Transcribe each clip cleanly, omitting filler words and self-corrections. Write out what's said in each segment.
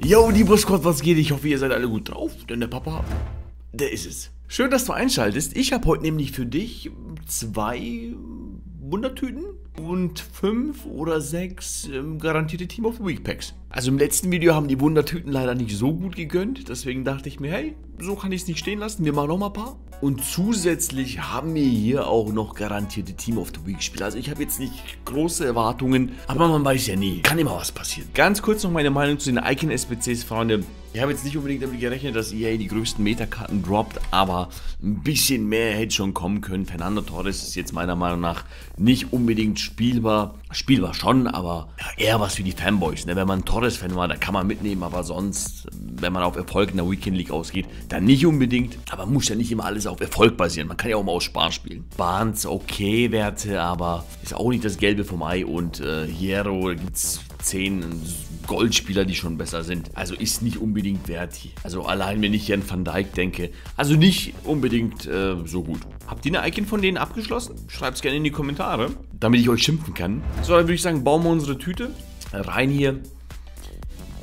Yo, die Buskott, was geht? Ich hoffe, ihr seid alle gut drauf, denn der Papa, der ist es. Schön, dass du einschaltest. Ich habe heute nämlich für dich 2 Wundertüten und 5 oder 6 garantierte Team of the Week Packs. Also im letzten Video haben die Wundertüten leider nicht so gut gegönnt, deswegen dachte ich mir, hey, so kann ich es nicht stehen lassen, wir machen nochmal ein paar. Und zusätzlich haben wir hier auch noch garantierte Team of the Week Spiele. Also ich habe jetzt nicht große Erwartungen, aber man weiß ja nie, kann immer was passieren. Ganz kurz noch meine Meinung zu den Icon-SPCs, Freunde. Ich habe jetzt nicht unbedingt damit gerechnet, dass EA die größten Metakarten droppt, aber ein bisschen mehr hätte schon kommen können. Fernando Torres ist jetzt meiner Meinung nach nicht unbedingt spielbar. Spielbar schon, aber eher was für die Fanboys, ne? Wenn man Torres-Fan war, da kann man mitnehmen, aber sonst, wenn man auf Erfolg in der Weekend League ausgeht, dann nicht unbedingt. Aber muss ja nicht immer alles auf Erfolg basieren. Man kann ja auch mal aus Spaß spielen. Barnes, okay, Werte, aber ist auch nicht das Gelbe vom Ei. Und Hierro, da gibt es 10 Goldspieler, die schon besser sind. Also ist nicht unbedingt Verratti. Also allein, wenn ich hier an Van Dijk denke, also nicht unbedingt so gut. Habt ihr eine Icon von denen abgeschlossen? Schreibt es gerne in die Kommentare, damit ich euch schimpfen kann. So, dann würde ich sagen, bauen wir unsere Tüte rein hier.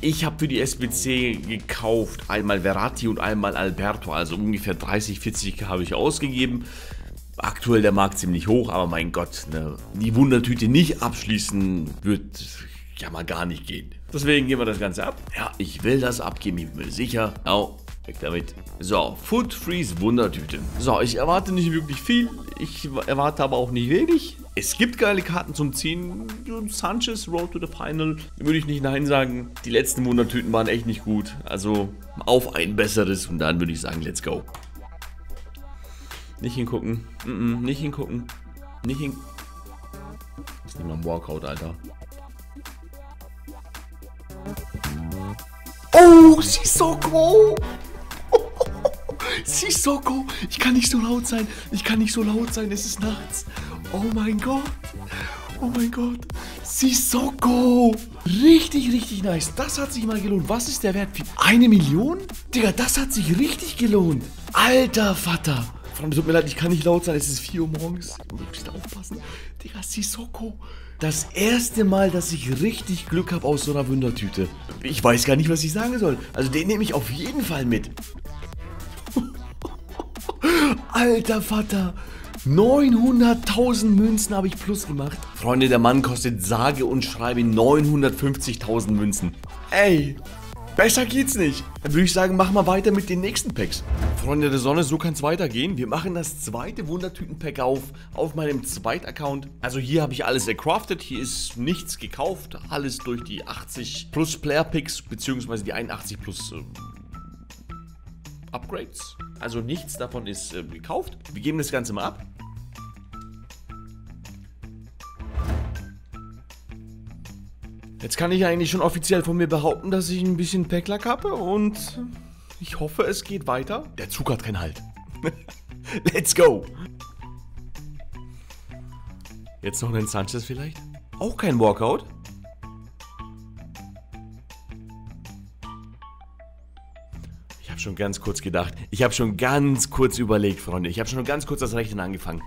Ich habe für die SBC gekauft einmal Verratti und einmal Alberto, also ungefähr 30, 40k habe ich ausgegeben. Aktuell der Markt ziemlich hoch, aber mein Gott, ne, die Wundertüte nicht abschließen wird ja mal gar nicht gehen. Deswegen geben wir das Ganze ab. Ja, ich will das abgeben, ich bin mir sicher. Au, weg damit. So, Fut Freeze Wundertüte. So, ich erwarte nicht wirklich viel, ich erwarte aber auch nicht wenig. Es gibt geile Karten zum Ziehen. Sanchez, Road to the Final. Würde ich nicht nein sagen. Die letzten Wundertüten waren echt nicht gut. Also auf ein besseres und dann würde ich sagen, let's go. Nicht hingucken. Nicht hingucken. Nicht hingucken. Ist nicht mal ein Walkout, Alter. Oh, Sissoko! Sissoko! Ich kann nicht so laut sein. Ich kann nicht so laut sein. Es ist nachts. Oh mein Gott. Oh mein Gott. Sissoko. Richtig, richtig nice. Das hat sich mal gelohnt. Was ist der Wert? 1 Million? Digga, das hat sich richtig gelohnt. Alter Vater. Freunde, tut mir leid, ich kann nicht laut sein. Es ist 4 Uhr morgens. Du musst aufpassen. Digga, Sissoko. Das erste Mal, dass ich richtig Glück habe aus so einer Wundertüte. Ich weiß gar nicht, was ich sagen soll. Also den nehme ich auf jeden Fall mit. Alter Vater. 900.000 Münzen habe ich plus gemacht. Freunde, der Mann kostet sage und schreibe 950.000 Münzen. Ey, besser geht's nicht. Dann würde ich sagen, mach mal weiter mit den nächsten Packs. Freunde der Sonne, so kann's weitergehen. Wir machen das zweite Wundertüten-Pack auf meinem zweiten Account. Also hier habe ich alles ercraftet. Hier ist nichts gekauft. Alles durch die 80 plus Player-Picks, beziehungsweise die 81 plus Upgrades. Also nichts davon ist gekauft. Wir geben das Ganze mal ab. Jetzt kann ich eigentlich schon offiziell von mir behaupten, dass ich ein bisschen Packlack habe und ich hoffe, es geht weiter. Der Zug hat keinen Halt. Let's go! Jetzt noch einen Sanchez vielleicht? Auch kein Walkout? Schon ganz kurz gedacht. Ich habe schon ganz kurz überlegt, Freunde. Ich habe schon ganz kurz das Rechnen angefangen.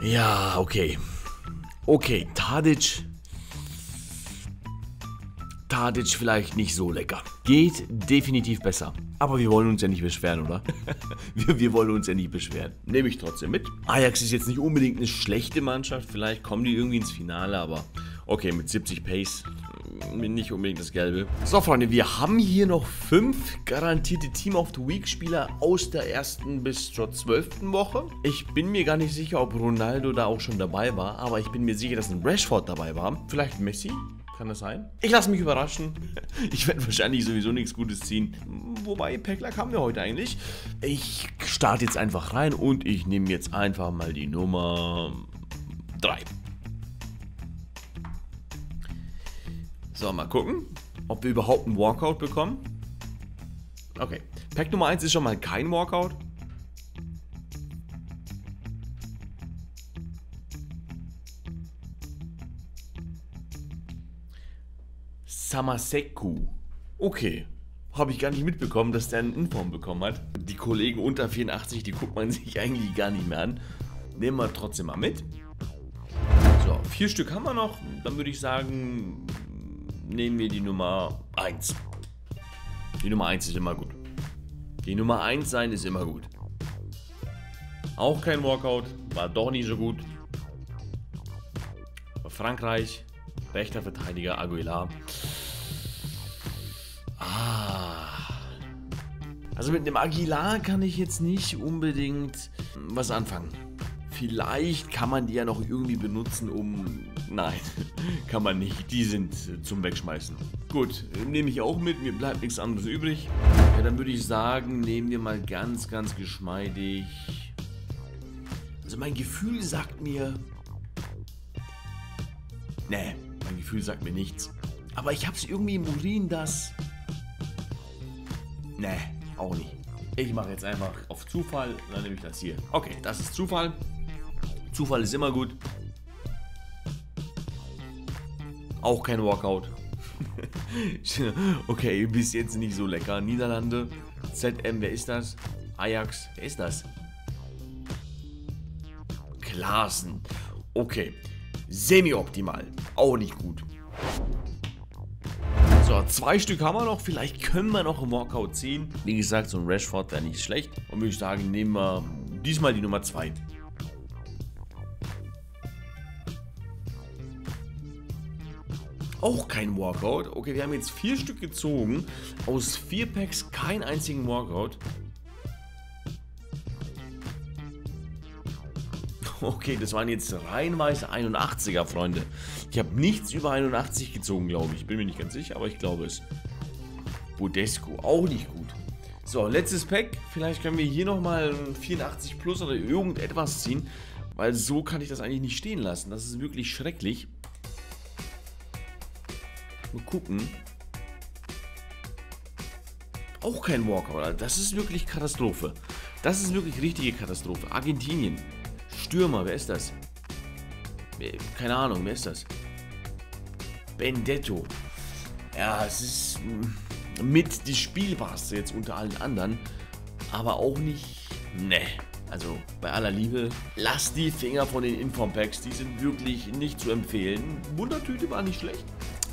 Ja, okay. Okay, Tadic. Tadic vielleicht nicht so lecker. Geht definitiv besser. Aber wir wollen uns ja nicht beschweren, oder? wir wollen uns ja nicht beschweren. Nehme ich trotzdem mit. Ajax ist jetzt nicht unbedingt eine schlechte Mannschaft. Vielleicht kommen die irgendwie ins Finale, aber okay, mit 70 Pace. Nicht unbedingt das Gelbe. So, Freunde, wir haben hier noch 5 garantierte Team of the Week Spieler aus der 1. bis zur 12. Woche. Ich bin mir gar nicht sicher, ob Ronaldo da auch schon dabei war, aber ich bin mir sicher, dass ein Rashford dabei war. Vielleicht Messi? Kann das sein? Ich lasse mich überraschen. Ich werde wahrscheinlich sowieso nichts Gutes ziehen. Wobei, Packlack haben wir heute eigentlich. Ich starte jetzt einfach rein und ich nehme jetzt einfach mal die Nummer 3. So, mal gucken, ob wir überhaupt einen Walkout bekommen. Okay, Pack Nummer 1 ist schon mal kein Walkout. Samaseku. Okay, habe ich gar nicht mitbekommen, dass der einen Inform bekommen hat. Die Kollegen unter 84, die guckt man sich eigentlich gar nicht mehr an. Nehmen wir trotzdem mal mit. So, 4 Stück haben wir noch. Dann würde ich sagen, nehmen wir die Nummer 1. Die Nummer 1 ist immer gut. Die Nummer 1 sein ist immer gut. Auch kein Walkout, war doch nie so gut. Aber Frankreich, rechter Verteidiger Aguilar. Also mit dem Aguilar kann ich jetzt nicht unbedingt was anfangen. Vielleicht kann man die ja noch irgendwie benutzen, um... Nein, kann man nicht. Die sind zum Wegschmeißen. Gut, nehme ich auch mit. Mir bleibt nichts anderes übrig. Ja, dann würde ich sagen, nehmen wir mal ganz, ganz geschmeidig. Also mein Gefühl sagt mir... Nee, mein Gefühl sagt mir nichts. Aber ich habe es irgendwie im Urin, dass... Nee. Auch nicht. Ich mache jetzt einfach auf Zufall und dann nehme ich das hier. Okay, das ist Zufall. Zufall ist immer gut. Auch kein Walkout. Okay, bis jetzt nicht so lecker. Niederlande, ZM, wer ist das? Ajax, wer ist das? Klaassen. Okay, semi-optimal. Auch nicht gut. So, 2 Stück haben wir noch. Vielleicht können wir noch einen Walkout ziehen. Wie gesagt, so ein Rashford wäre nicht schlecht. Und würde ich sagen, nehmen wir diesmal die Nummer 2. Auch kein Walkout. Okay, wir haben jetzt 4 Stück gezogen. Aus 4 Packs keinen einzigen Walkout. Okay, das waren jetzt reihenweise 81er, Freunde. Ich habe nichts über 81 gezogen, glaube ich. Bin mir nicht ganz sicher, aber ich glaube es. Budesco, auch nicht gut. So, letztes Pack. Vielleicht können wir hier nochmal 84 plus oder irgendetwas ziehen. Weil so kann ich das eigentlich nicht stehen lassen. Das ist wirklich schrecklich. Mal gucken. Auch kein Walkout. Das ist wirklich Katastrophe. Das ist wirklich richtige Katastrophe. Argentinien. Stürmer, wer ist das? Keine Ahnung, wer ist das? Bendetto. Ja, es ist mit die Spielbarste jetzt unter allen anderen. Aber auch nicht... Ne. Also, bei aller Liebe, lasst die Finger von den Inform-Packs. Die sind wirklich nicht zu empfehlen. Wundertüte war nicht schlecht.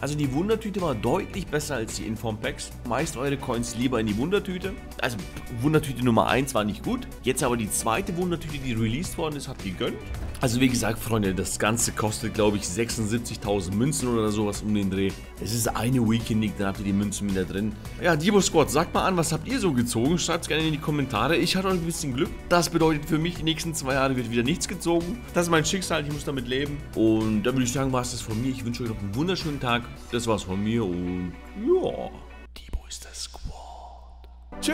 Also die Wundertüte war deutlich besser als die Inform-Packs. Meist eure Coins lieber in die Wundertüte. Also Wundertüte Nummer 1 war nicht gut. Jetzt aber die zweite Wundertüte, die released worden ist, habt ihr gönnt. Also wie gesagt, Freunde, das Ganze kostet, glaube ich, 76.000 Münzen oder sowas um den Dreh. Es ist eine Weekend League, dann habt ihr die Münzen wieder drin. Ja, die Buskott, sagt mal an, was habt ihr so gezogen? Schreibt es gerne in die Kommentare. Ich hatte auch ein bisschen Glück. Das bedeutet für mich, die nächsten 2 Jahre wird wieder nichts gezogen. Das ist mein Schicksal, ich muss damit leben. Und dann würde ich sagen, war es das von mir. Ich wünsche euch noch einen wunderschönen Tag. Das war's von mir und ja, Diebo ist das Squad. Tschö!